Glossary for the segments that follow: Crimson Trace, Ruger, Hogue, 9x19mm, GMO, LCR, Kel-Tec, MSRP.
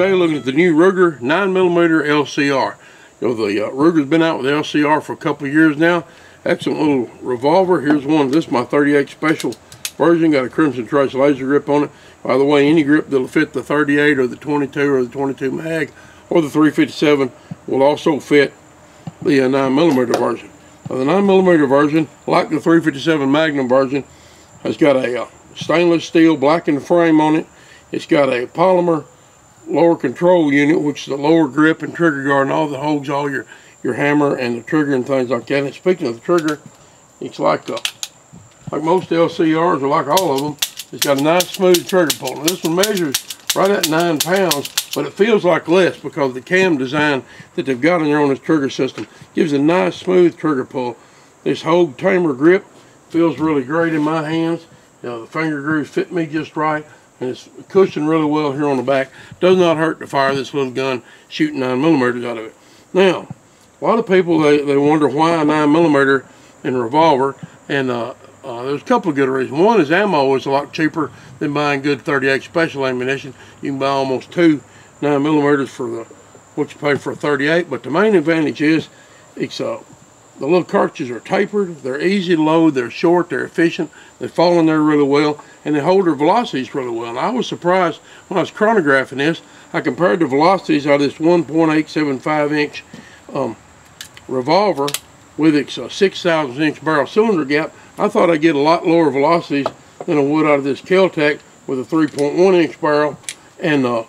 today looking at the new Ruger 9mm LCR. You know, the Ruger's been out with the LCR for a couple of years now. Excellent little revolver. Here's one. This is my 38 special version. Got a Crimson Trace laser grip on it. By the way, any grip that'll fit the 38 or the 22 or the 22 mag or the 357 will also fit the 9mm version. Now, the 9mm version, like the 357 Magnum version, has got a stainless steel blackened frame on it. It's got a polymer lower control unit, which is the lower grip and trigger guard and all the holes, all your hammer and the trigger and things like that. And speaking of the trigger, it's like most LCRs, or like all of them, it's got a nice smooth trigger pull. Now, this one measures right at 9 pounds, but it feels like less because the cam design that they've got in there on this trigger system gives a nice smooth trigger pull. This Hogue tamer grip feels really great in my hands. You know, the finger grooves fit me just right, and it's cushioned really well here on the back. Does not hurt to fire this little gun, shooting 9mm out of it. Now, a lot of people, they wonder why a 9mm in a revolver, and there's a couple of good reasons. One is ammo is a lot cheaper than buying good 38 special ammunition. You can buy almost two 9mm for what you pay for a 38, but the main advantage is it's the little cartridges are tapered, they're easy to load, they're short, they're efficient, they fall in there really well, and they hold their velocities really well. And I was surprised when I was chronographing this, I compared the velocities out of this 1.875 inch revolver with its 6,000 inch barrel cylinder gap. I thought I'd get a lot lower velocities than I would out of this Kel-Tec with a 3.1 inch barrel and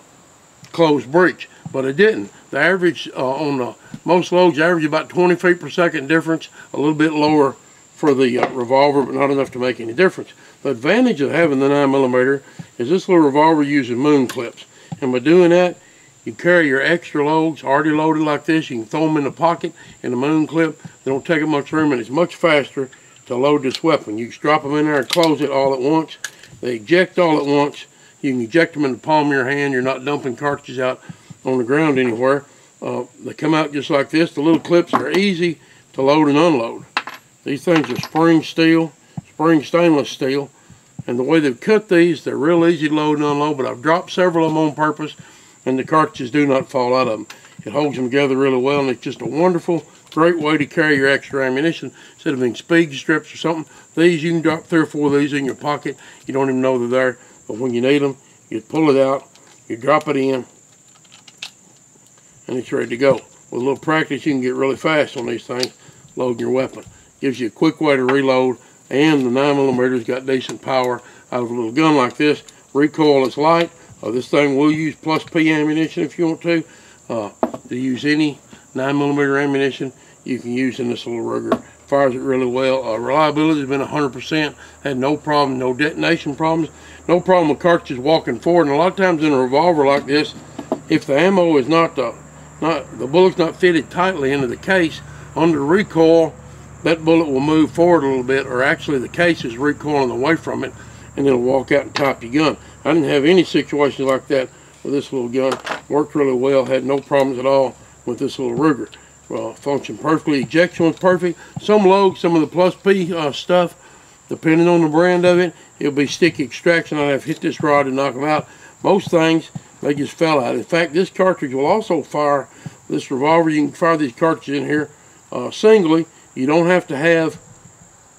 closed breech, but I didn't. The average on most loads average about 20 feet per second difference, a little bit lower for the revolver, but not enough to make any difference. The advantage of having the 9mm is this little revolver uses moon clips, and by doing that, you carry your extra loads already loaded like this. You can throw them in the pocket in the moon clip. They don't take up much room, and it's much faster to load this weapon. You just drop them in there and close it all at once. They eject all at once. You can eject them in the palm of your hand. You're not dumping cartridges out on the ground anywhere. They come out just like this. The little clips are easy to load and unload. These things are spring steel, spring stainless steel, and the way they've cut these, they're real easy to load and unload, but I've dropped several of them on purpose, and the cartridges do not fall out of them. It holds them together really well, and it's just a wonderful, great way to carry your extra ammunition. Instead of being speed strips or something, these, you can drop 3 or 4 of these in your pocket. You don't even know they're there, but when you need them, you pull it out, you drop it in, and it's ready to go. With a little practice, you can get really fast on these things, loading your weapon. Gives you a quick way to reload, and the 9mm's got decent power out of a little gun like this. Recoil is light. This thing will use plus P ammunition if you want to use any 9mm ammunition you can use in this little Ruger. Fires it really well. Reliability has been 100%. Had no problem, no detonation problems, no problem with cartridges walking forward. And a lot of times in a revolver like this, if the ammo is the bullet's not fitted tightly into the case, under recoil, that bullet will move forward a little bit, or actually the case is recoiling away from it, and it'll walk out and top your gun. I didn't have any situations like that with this little gun. Worked really well, had no problems at all with this little Ruger. Functioned perfectly, ejection was perfect. Some Logue, some of the Plus P stuff, depending on the brand of it, it'll be sticky extraction. I'd have hit this rod and knock them out. Most things, they just fell out. In fact, this cartridge will also fire, this revolver, you can fire these cartridges in here singly. You don't have to have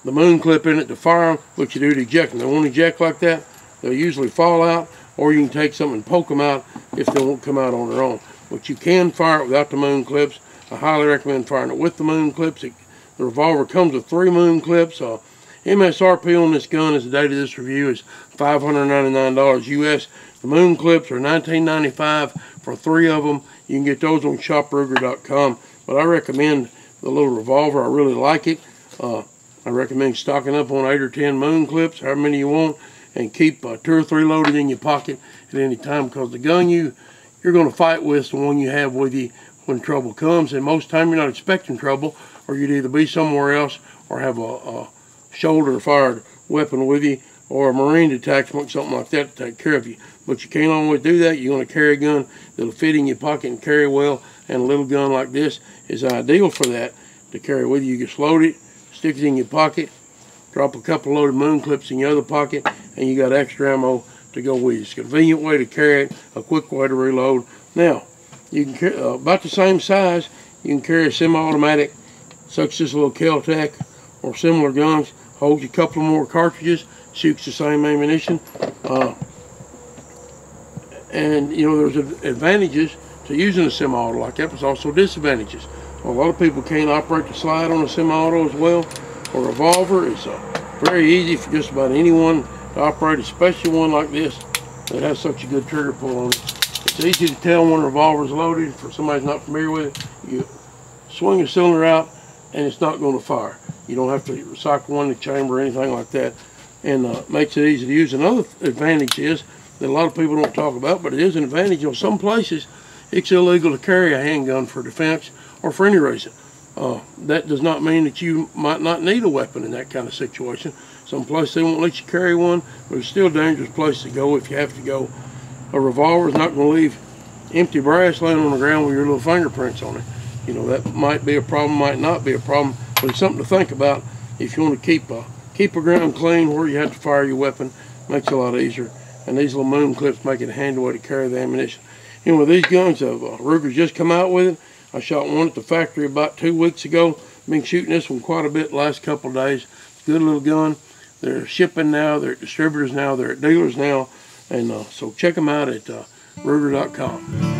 the moon clip in it to fire them, but you do to eject them. They won't eject like that. They'll usually fall out, or you can take something and poke them out if they won't come out on their own. But you can fire it without the moon clips. I highly recommend firing it with the moon clips. The revolver comes with 3 moon clips. MSRP on this gun as the date of this review is $599 US. The moon clips are $19.95 for 3 of them. You can get those on shopruger.com. But I recommend the little revolver. I really like it. I recommend stocking up on 8 or 10 moon clips, however many you want, and keep 2 or 3 loaded in your pocket at any time, because the gun you're going to fight with is the one you have with you when trouble comes, and most time you're not expecting trouble, or you'd either be somewhere else or have a shoulder-fired weapon with you, or a Marine detachment, something like that, to take care of you. But you can't always do that. You're going to carry a gun that'll fit in your pocket and carry well, and a little gun like this is ideal for that, to carry with you. You just load it, stick it in your pocket, drop a couple loaded moon clips in your other pocket, and you got extra ammo to go with. It's a convenient way to carry it, a quick way to reload, Now, you can carry about the same size. You can carry a semi-automatic, such as a little Kel-Tec or similar guns. Holds a couple more cartridges, shoots the same ammunition, and you know there's advantages to using a semi-auto like that, but also disadvantages. A lot of people can't operate the slide on a semi-auto as well, or a revolver. It's very easy for just about anyone to operate, especially one like this that has such a good trigger pull on it. It's easy to tell when a revolver's loaded. For somebody's not familiar with it, you swing the cylinder out and it's not going to fire. You don't have to recycle one in the chamber or anything like that, and makes it easy to use. Another advantage is that a lot of people don't talk about, but it is an advantage. In some places, it's illegal to carry a handgun for defense or for any reason. That does not mean that you might not need a weapon in that kind of situation. Some places they won't let you carry one, but it's still a dangerous place to go if you have to go. A revolver is not going to leave empty brass laying on the ground with your little fingerprints on it. You know, that might be a problem, might not be a problem, but it's something to think about if you want to keep a ground clean where you have to fire your weapon. Makes it a lot easier. And these little moon clips make it a handy way to carry the ammunition. You know, these guns, Ruger's just come out with it. I shot one at the factory about 2 weeks ago. Been shooting this one quite a bit the last couple of days. Good little gun. They're shipping now. They're at distributors now. They're at dealers now. And so check them out at Ruger.com.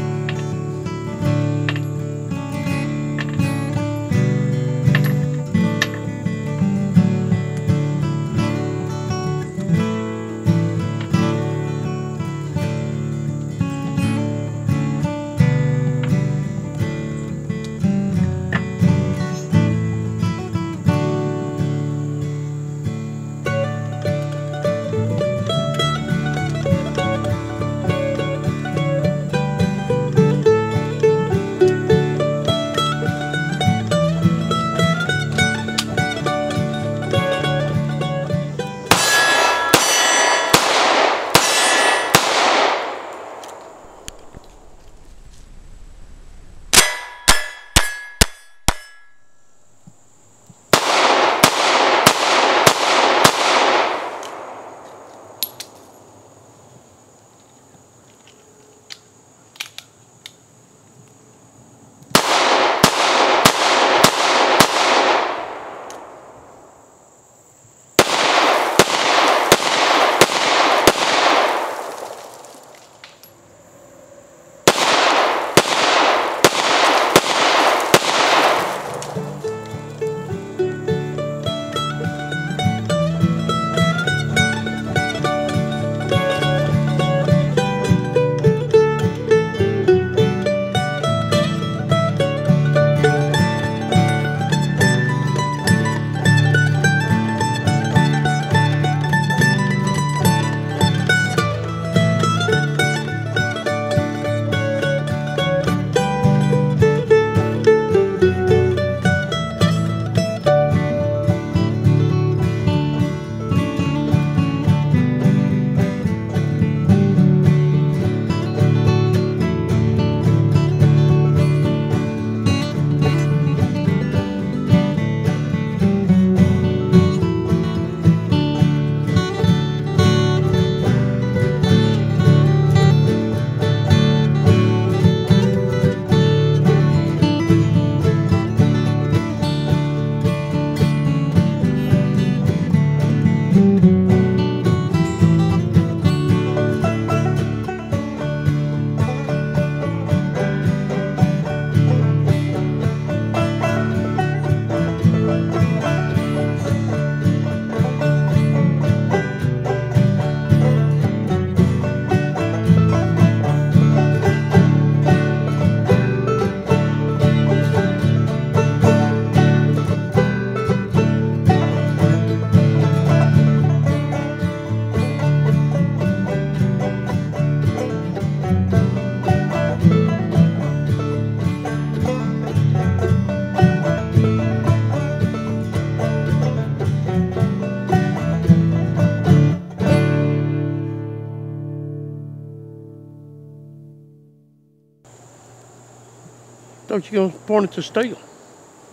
Don't you gonna point at the steel?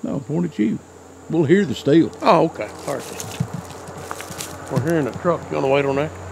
No, point at you. We'll hear the steel. Oh, okay. All right. We're hearing a truck. You wanna wait on that?